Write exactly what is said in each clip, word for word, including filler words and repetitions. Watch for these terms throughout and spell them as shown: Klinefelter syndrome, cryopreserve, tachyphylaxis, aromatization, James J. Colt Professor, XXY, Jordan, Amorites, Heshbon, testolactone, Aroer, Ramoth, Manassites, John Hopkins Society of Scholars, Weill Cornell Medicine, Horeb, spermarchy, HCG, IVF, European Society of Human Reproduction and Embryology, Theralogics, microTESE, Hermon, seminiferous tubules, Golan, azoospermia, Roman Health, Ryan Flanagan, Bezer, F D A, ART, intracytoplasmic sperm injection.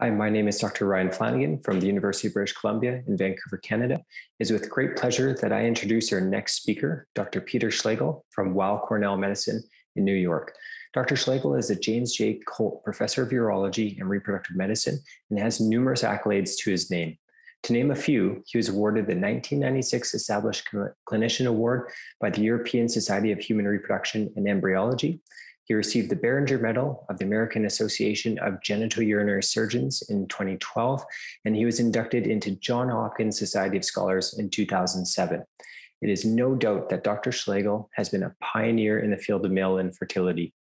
Hi, my name is Doctor Ryan Flanagan from the University of British Columbia in Vancouver, Canada. It is with great pleasure that I introduce our next speaker, Doctor Peter Schlegel from Weill Cornell Medicine in New York. Doctor Schlegel is a James J. Colt Professor of Urology and Reproductive Medicine and has numerous accolades to his name. To name a few, he was awarded the nineteen ninety-six Established Clinician Award by the European Society of Human Reproduction and Embryology. He received the Behringer Medal of the American Association of Genital Urinary Surgeons in twenty twelve, and he was inducted into John Hopkins Society of Scholars in two thousand seven. It is no doubt that Doctor Schlegel has been a pioneer in the field of male infertility.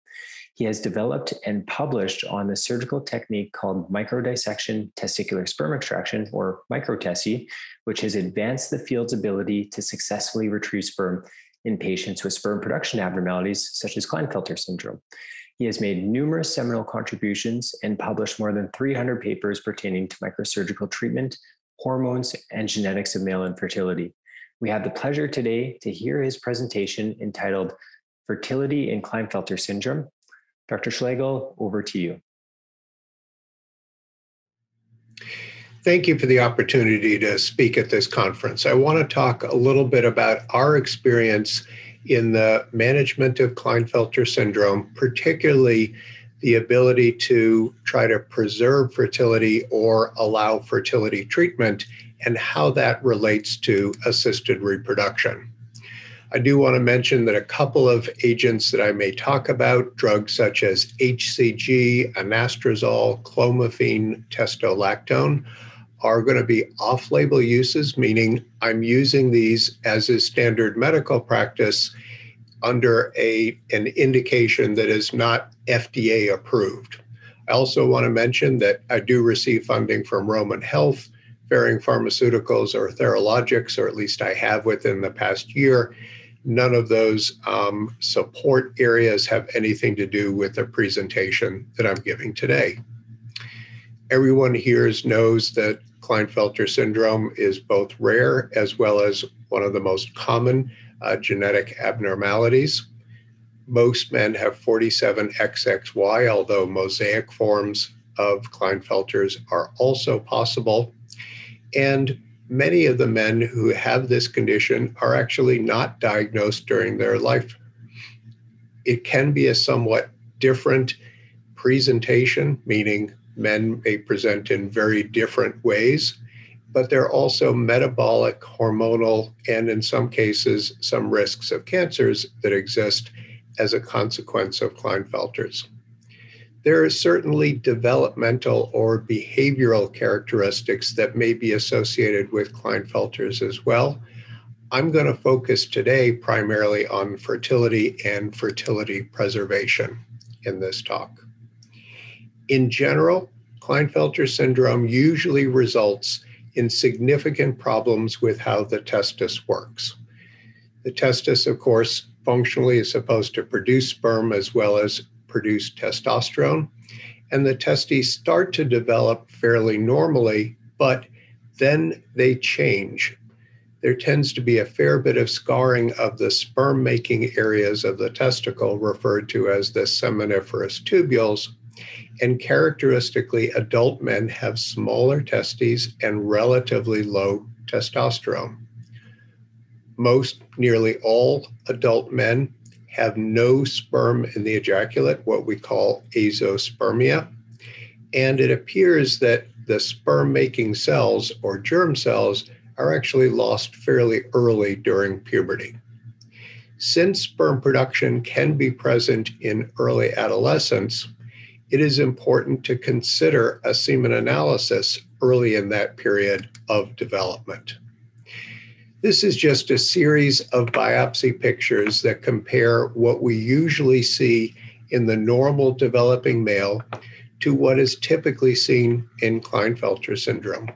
He has developed and published on the surgical technique called microdissection testicular sperm extraction, or microTESE, which has advanced the field's ability to successfully retrieve sperm in patients with sperm production abnormalities such as Klinefelter syndrome. He has made numerous seminal contributions and published more than three hundred papers pertaining to microsurgical treatment, hormones, and genetics of male infertility. We have the pleasure today to hear his presentation entitled Fertility in Klinefelter Syndrome. Doctor Schlegel, over to you. Thank you for the opportunity to speak at this conference. I want to talk a little bit about our experience in the management of Klinefelter syndrome, particularly the ability to try to preserve fertility or allow fertility treatment and how that relates to assisted reproduction. I do want to mention that a couple of agents that I may talk about, drugs such as H C G, anastrozole, clomiphene, testolactone, are going to be off-label uses, meaning I'm using these as is standard medical practice under a, an indication that is not F D A approved. I also want to mention that I do receive funding from Roman Health, Faring Pharmaceuticals, or Theralogics, or at least I have within the past year. None of those um, support areas have anything to do with the presentation that I'm giving today. Everyone here knows that Klinefelter syndrome is both rare as well as one of the most common uh, genetic abnormalities. Most men have forty-seven X X Y, although mosaic forms of Klinefelters are also possible. And many of the men who have this condition are actually not diagnosed during their life. It can be a somewhat different presentation, meaning men may present in very different ways, but there are also metabolic, hormonal, and in some cases, some risks of cancers that exist as a consequence of Klinefelters. There are certainly developmental or behavioral characteristics that may be associated with Klinefelters as well. I'm going to focus today primarily on fertility and fertility preservation in this talk. In general, Klinefelter syndrome usually results in significant problems with how the testis works. The testis, of course, functionally is supposed to produce sperm as well as produce testosterone, and the testes start to develop fairly normally, but then they change. There tends to be a fair bit of scarring of the sperm-making areas of the testicle, referred to as the seminiferous tubules, and characteristically, adult men have smaller testes and relatively low testosterone. Most, nearly all adult men have no sperm in the ejaculate, what we call azoospermia. And it appears that the sperm-making cells or germ cells are actually lost fairly early during puberty. Since sperm production can be present in early adolescence, it is important to consider a semen analysis early in that period of development. This is just a series of biopsy pictures that compare what we usually see in the normal developing male to what is typically seen in Klinefelter syndrome.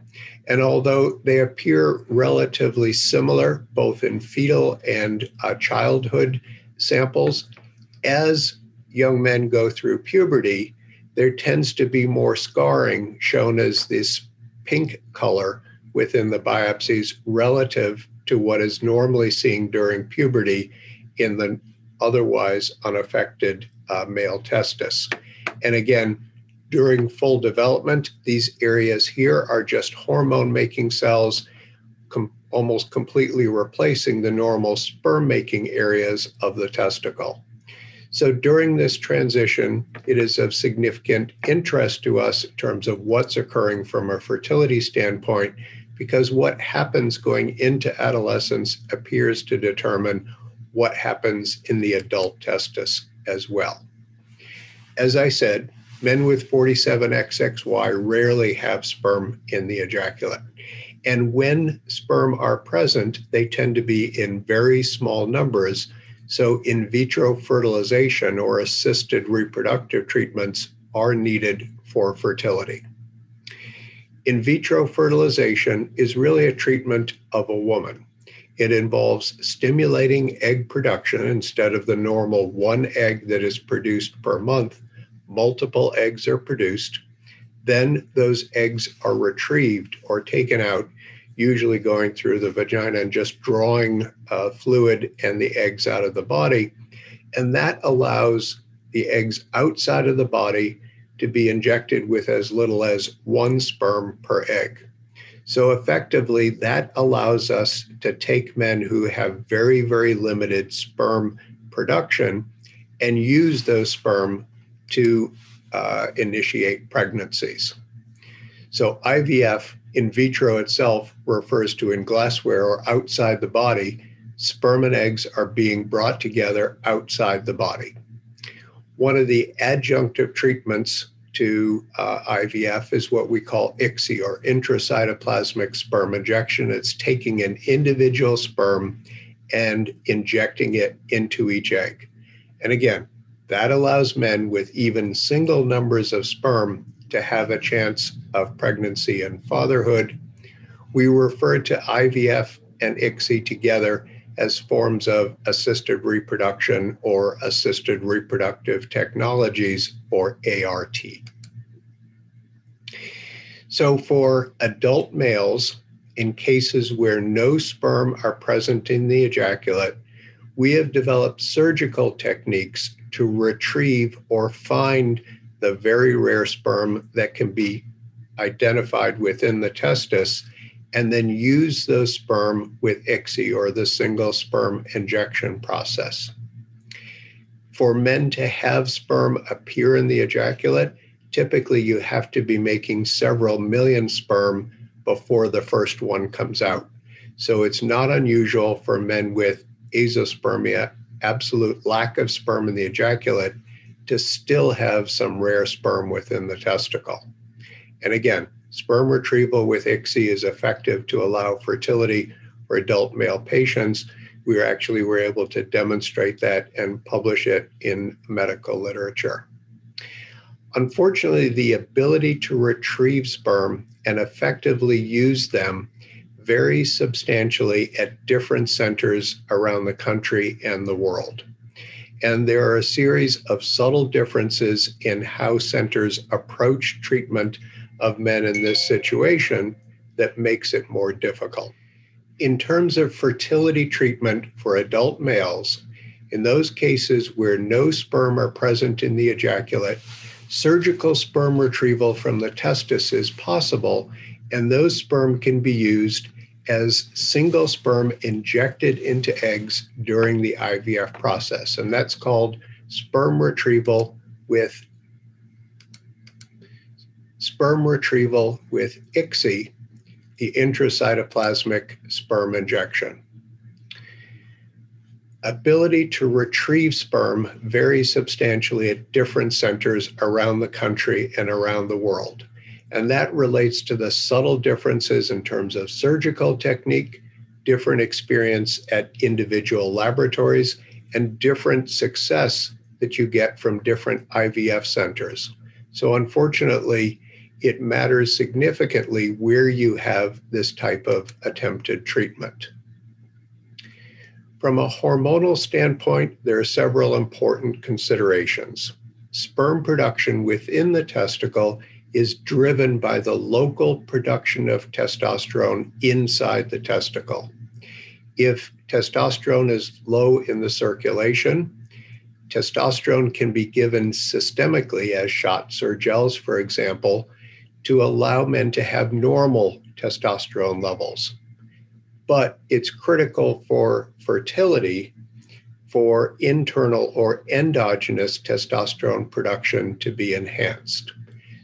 And although they appear relatively similar, both in fetal and uh, childhood samples, as young men go through puberty, there tends to be more scarring, shown as this pink color within the biopsies relative to what is normally seen during puberty in the otherwise unaffected uh, male testis. And again, during full development. These areas here are just hormone-making cells, com- almost completely replacing the normal sperm-making areas of the testicle. So during this transition, it is of significant interest to us in terms of what's occurring from a fertility standpoint, because what happens going into adolescence appears to determine what happens in the adult testis as well. As I said, men with forty-seven X X Y rarely have sperm in the ejaculate. And when sperm are present, they tend to be in very small numbers. So in vitro fertilization or assisted reproductive treatments are needed for fertility. In vitro fertilization is really a treatment of a woman. It involves stimulating egg production instead of the normal one egg that is produced per month. Multiple eggs are produced. Then those eggs are retrieved or taken out, usually going through the vagina and just drawing uh, fluid and the eggs out of the body. And that allows the eggs outside of the body to be injected with as little as one sperm per egg. So effectively, that allows us to take men who have very, very limited sperm production and use those sperm to uh, initiate pregnancies. So I V F, in vitro itself, refers to in glassware or outside the body. Sperm and eggs are being brought together outside the body. One of the adjunctive treatments to uh, I V F is what we call I C S I, or intracytoplasmic sperm injection. It's taking an individual sperm and injecting it into each egg. And again, that allows men with even single numbers of sperm to have a chance of pregnancy and fatherhood. We refer to I V F and I C S I together as forms of assisted reproduction or assisted reproductive technologies, or A R T. So for adult males, in cases where no sperm are present in the ejaculate, we have developed surgical techniques to retrieve or find the very rare sperm that can be identified within the testis, and then use those sperm with I C S I, or the single sperm injection process. For men to have sperm appear in the ejaculate, typically you have to be making several million sperm before the first one comes out. So it's not unusual for men with azoospermia, absolute lack of sperm in the ejaculate, to still have some rare sperm within the testicle. And again, sperm retrieval with I C S I is effective to allow fertility for adult male patients. We actually were able to demonstrate that and publish it in medical literature. Unfortunately, the ability to retrieve sperm and effectively use them varies substantially at different centers around the country and the world. And there are a series of subtle differences in how centers approach treatment of men in this situation that makes it more difficult. In terms of fertility treatment for adult males, in those cases where no sperm are present in the ejaculate, surgical sperm retrieval from the testis is possible, and those sperm can be used as single sperm injected into eggs during the I V F process. And that's called sperm retrieval with sperm retrieval with I C S I, the intracytoplasmic sperm injection. Ability to retrieve sperm varies substantially at different centers around the country and around the world. And that relates to the subtle differences in terms of surgical technique, different experience at individual laboratories, and different success that you get from different I V F centers. So unfortunately, it matters significantly where you have this type of attempted treatment. From a hormonal standpoint, there are several important considerations. Sperm production within the testicle is driven by the local production of testosterone inside the testicle. If testosterone is low in the circulation, testosterone can be given systemically as shots or gels, for example, to allow men to have normal testosterone levels. But it's critical for fertility for internal or endogenous testosterone production to be enhanced.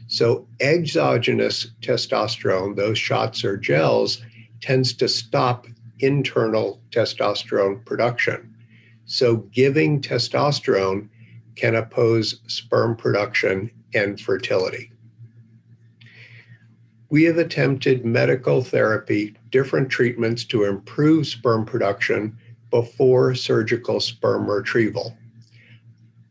So exogenous testosterone, those shots or gels, tends to stop internal testosterone production. So giving testosterone can oppose sperm production and fertility. We have attempted medical therapy, different treatments to improve sperm production before surgical sperm retrieval.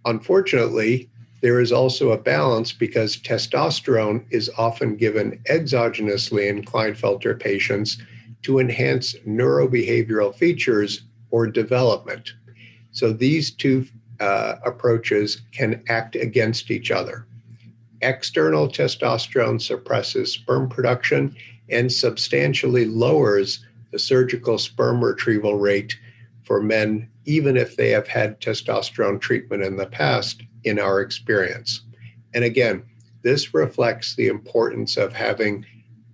Unfortunately, there is also a balance because testosterone is often given exogenously in Klinefelter patients to enhance neurobehavioral features or development. So these two uh, approaches can act against each other. External testosterone suppresses sperm production and substantially lowers the surgical sperm retrieval rate for men, even if they have had testosterone treatment in the past, in our experience. And again, this reflects the importance of having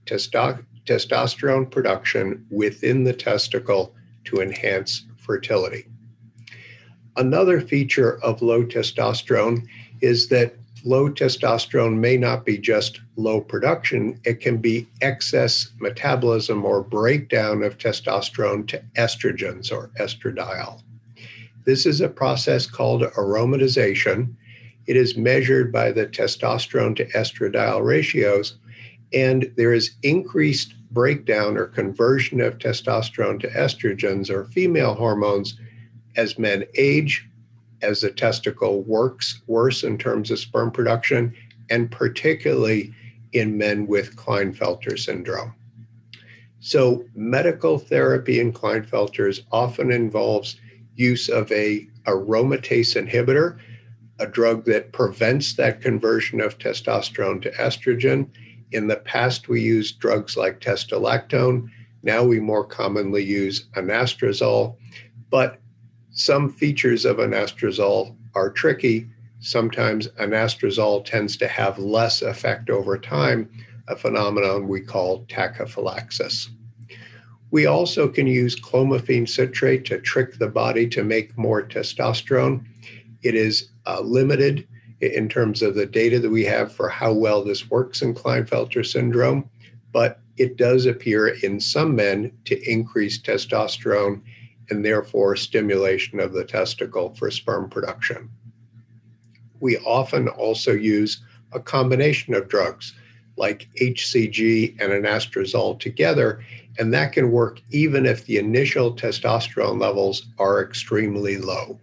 testo- testosterone production within the testicle to enhance fertility. Another feature of low testosterone is that low testosterone may not be just low production, it can be excess metabolism or breakdown of testosterone to estrogens or estradiol. This is a process called aromatization. It is measured by the testosterone to estradiol ratios, and there is increased breakdown or conversion of testosterone to estrogens or female hormones as men age, as the testicle works worse in terms of sperm production, and particularly in men with Klinefelter syndrome. So medical therapy in Klinefelters often involves use of a aromatase inhibitor, a drug that prevents that conversion of testosterone to estrogen. In the past, we used drugs like testolactone. Now we more commonly use anastrozole, but some features of anastrozole are tricky. Sometimes anastrozole tends to have less effect over time, a phenomenon we call tachyphylaxis. We also can use clomiphene citrate to trick the body to make more testosterone. It is uh, limited in terms of the data that we have for how well this works in Klinefelter syndrome, but it does appear in some men to increase testosterone and therefore stimulation of the testicle for sperm production. We often also use a combination of drugs like H C G and anastrozole together, and that can work even if the initial testosterone levels are extremely low.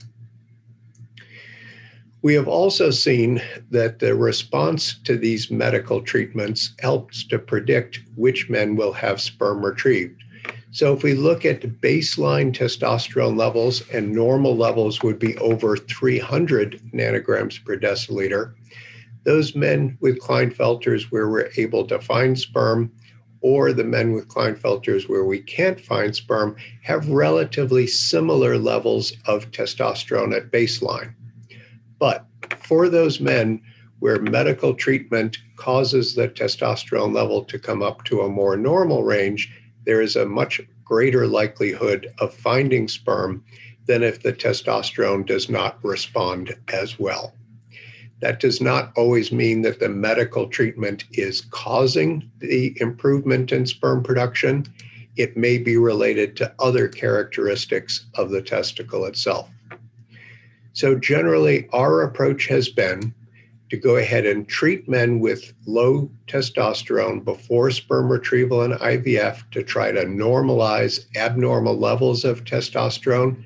We have also seen that the response to these medical treatments helps to predict which men will have sperm retrieved. So if we look at baseline testosterone levels, and normal levels would be over three hundred nanograms per deciliter, those men with Klinefelters where we're able to find sperm, or the men with Klinefelters where we can't find sperm, have relatively similar levels of testosterone at baseline. But for those men where medical treatment causes the testosterone level to come up to a more normal range, there is a much greater likelihood of finding sperm than if the testosterone does not respond as well. That does not always mean that the medical treatment is causing the improvement in sperm production. It may be related to other characteristics of the testicle itself. So generally, our approach has been to go ahead and treat men with low testosterone before sperm retrieval and I V F to try to normalize abnormal levels of testosterone.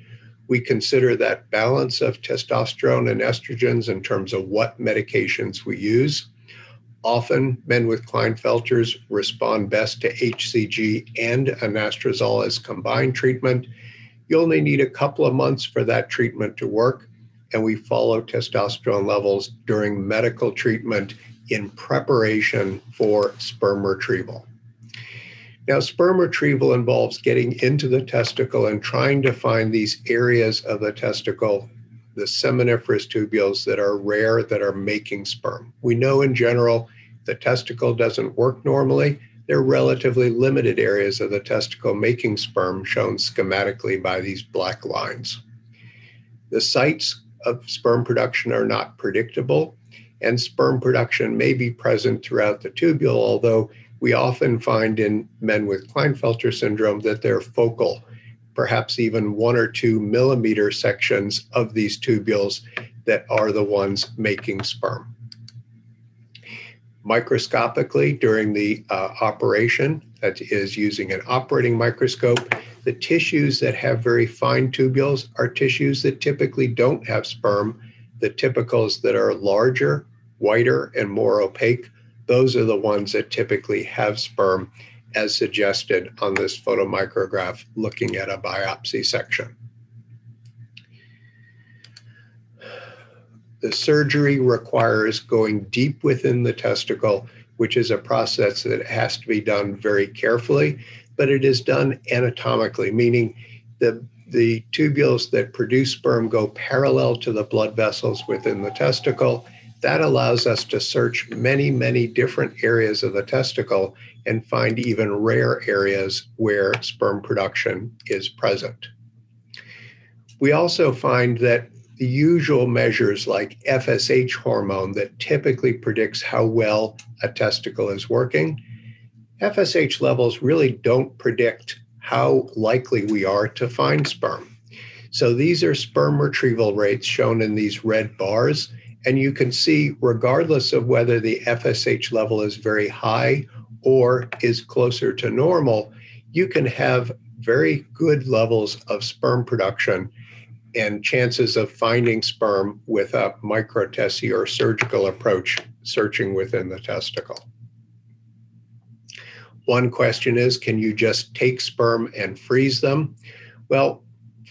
We consider that balance of testosterone and estrogens in terms of what medications we use. Often, men with Klinefelters respond best to H C G and anastrozole as combined treatment. You only need a couple of months for that treatment to work, and we follow testosterone levels during medical treatment in preparation for sperm retrieval. Now, sperm retrieval involves getting into the testicle and trying to find these areas of the testicle the seminiferous tubules that are rare, that are making sperm. We know in general, the testicle doesn't work normally. There are relatively limited areas of the testicle making sperm shown schematically by these black lines. The sites of sperm production are not predictable, and sperm production may be present throughout the tubule, although we often find in men with Klinefelter syndrome that they're focal, perhaps even one or two millimeter sections of these tubules that are the ones making sperm. Microscopically, during the uh, operation, that is using an operating microscope, the tissues that have very fine tubules are tissues that typically don't have sperm. The typicals that are larger, whiter, and more opaque, those are the ones that typically have sperm, as suggested on this photomicrograph looking at a biopsy section. The surgery requires going deep within the testicle, which is a process that has to be done very carefully, but it is done anatomically, meaning the, the tubules that produce sperm go parallel to the blood vessels within the testicle. That allows us to search many, many different areas of the testicle and find even rare areas where sperm production is present. We also find that the usual measures like F S H hormone that typically predicts how well a testicle is working, F S H levels really don't predict how likely we are to find sperm. So these are sperm retrieval rates shown in these red bars, and you can see regardless of whether the F S H level is very high or is closer to normal, you can have very good levels of sperm production and chances of finding sperm with a microTESE or surgical approach searching within the testicle. One question is, can you just take sperm and freeze them? Well,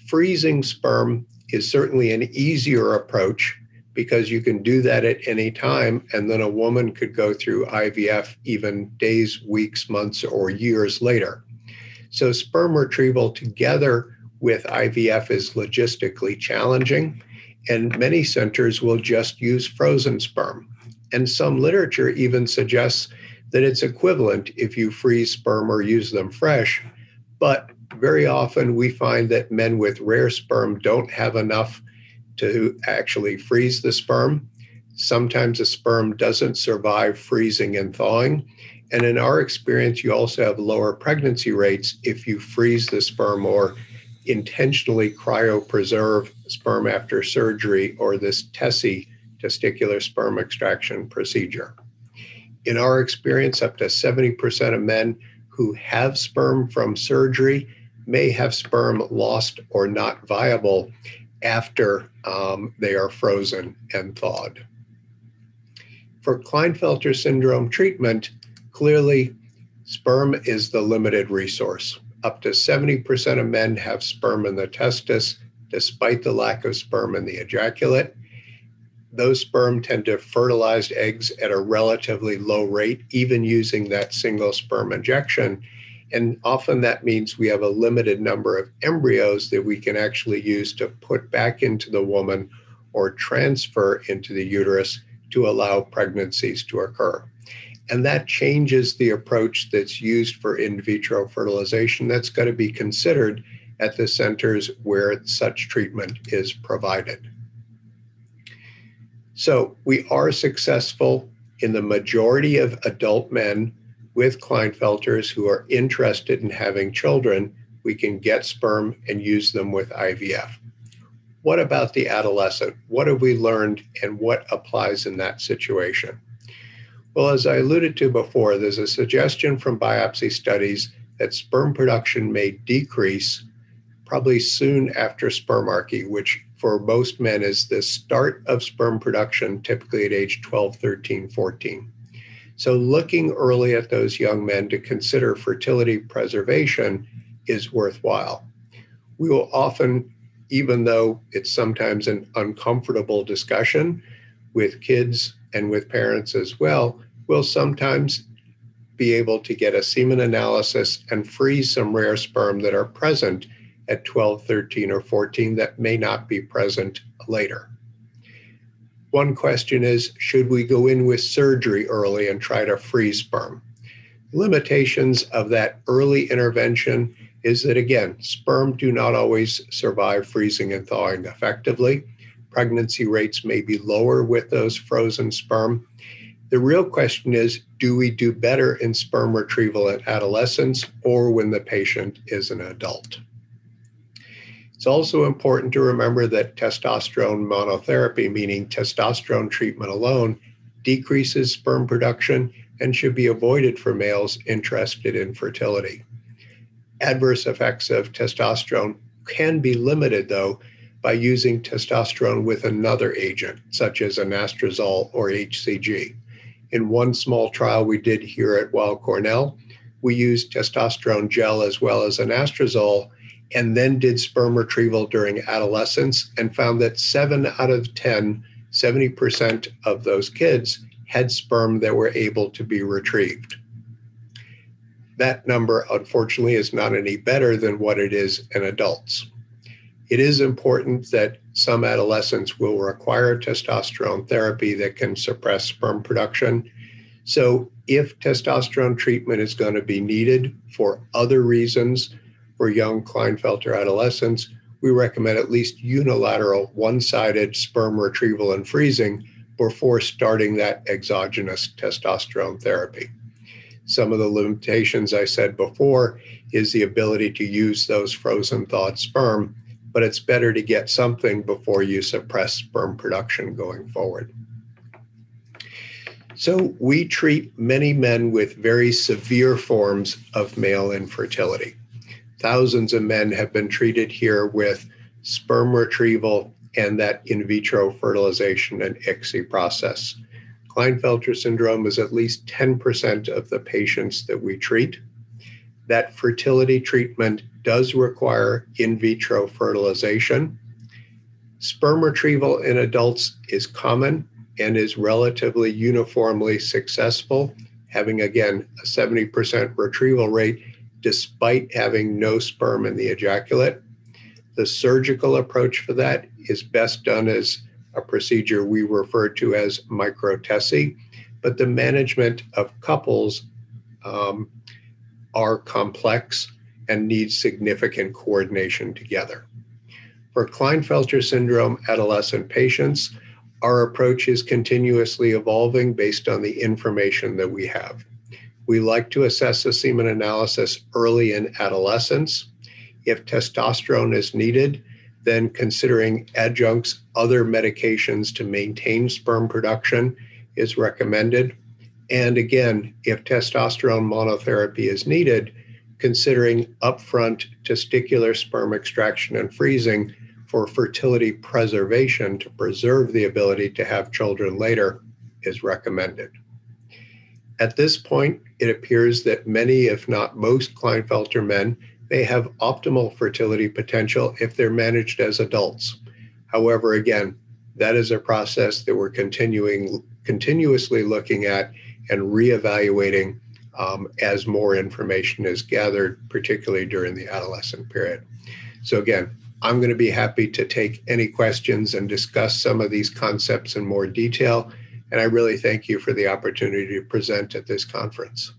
freezing sperm is certainly an easier approach because you can do that at any time, and then a woman could go through I V F even days, weeks, months, or years later. So sperm retrieval together with I V F is logistically challenging, and many centers will just use frozen sperm. And some literature even suggests that it's equivalent if you freeze sperm or use them fresh, but very often we find that men with rare sperm don't have enough to actually freeze the sperm. Sometimes the sperm doesn't survive freezing and thawing. And in our experience, you also have lower pregnancy rates if you freeze the sperm or intentionally cryopreserve sperm after surgery or this TESE, testicular sperm extraction procedure. In our experience, up to seventy percent of men who have sperm from surgery may have sperm lost or not viable after um, they are frozen and thawed. For Klinefelter syndrome treatment, clearly sperm is the limited resource. Up to seventy percent of men have sperm in the testis, despite the lack of sperm in the ejaculate. Those sperm tend to fertilize eggs at a relatively low rate, even using that single sperm injection. And often that means we have a limited number of embryos that we can actually use to put back into the woman or transfer into the uterus to allow pregnancies to occur. And that changes the approach that's used for in vitro fertilization that's got to be considered at the centers where such treatment is provided. So we are successful in the majority of adult men with Klinefelters who are interested in having children. We can get sperm and use them with I V F. What about the adolescent? What have we learned and what applies in that situation? Well, as I alluded to before, there's a suggestion from biopsy studies that sperm production may decrease probably soon after spermarchy, which for most men is the start of sperm production, typically at age twelve, thirteen, fourteen. So looking early at those young men to consider fertility preservation is worthwhile. We will often, even though it's sometimes an uncomfortable discussion with kids and with parents as well, we'll sometimes be able to get a semen analysis and freeze some rare sperm that are present at twelve, thirteen, or fourteen that may not be present later. One question is, should we go in with surgery early and try to freeze sperm? Limitations of that early intervention is that, again, sperm do not always survive freezing and thawing effectively. Pregnancy rates may be lower with those frozen sperm. The real question is, do we do better in sperm retrieval at adolescence or when the patient is an adult? It's also important to remember that testosterone monotherapy, meaning testosterone treatment alone, decreases sperm production and should be avoided for males interested in fertility. Adverse effects of testosterone can be limited, though, by using testosterone with another agent, such as anastrozole or H C G. In one small trial we did here at Weill Cornell, we used testosterone gel as well as anastrozole, and then did sperm retrieval during adolescence and found that seven out of ten, seventy percent of those kids had sperm that were able to be retrieved. That number, unfortunately, is not any better than what it is in adults. It is important that some adolescents will require testosterone therapy that can suppress sperm production. So if testosterone treatment is going to be needed for other reasons, for young Klinefelter adolescents, we recommend at least unilateral one-sided sperm retrieval and freezing before starting that exogenous testosterone therapy. Some of the limitations I said before is the ability to use those frozen thawed sperm, but it's better to get something before you suppress sperm production going forward. So we treat many men with very severe forms of male infertility. Thousands of men have been treated here with sperm retrieval and that in vitro fertilization and I C S I process. Klinefelter syndrome is at least ten percent of the patients that we treat. That fertility treatment does require in vitro fertilization. Sperm retrieval in adults is common and is relatively uniformly successful, having, again, a seventy percent retrieval rate despite having no sperm in the ejaculate. The surgical approach for that is best done as a procedure we refer to as microTESE, but the management of couples um, are complex and need significant coordination together. For Klinefelter syndrome adolescent patients, our approach is continuously evolving based on the information that we have. We like to assess a semen analysis early in adolescence. If testosterone is needed, then considering adjuncts, other medications to maintain sperm production is recommended. And again, if testosterone monotherapy is needed, considering upfront testicular sperm extraction and freezing for fertility preservation to preserve the ability to have children later is recommended. At this point, it appears that many, if not most, Klinefelter men may have optimal fertility potential if they're managed as adults. However, again, that is a process that we're continuing, continuously looking at and reevaluating um, as more information is gathered, particularly during the adolescent period. So again, I'm going to be happy to take any questions and discuss some of these concepts in more detail. And I really thank you for the opportunity to present at this conference.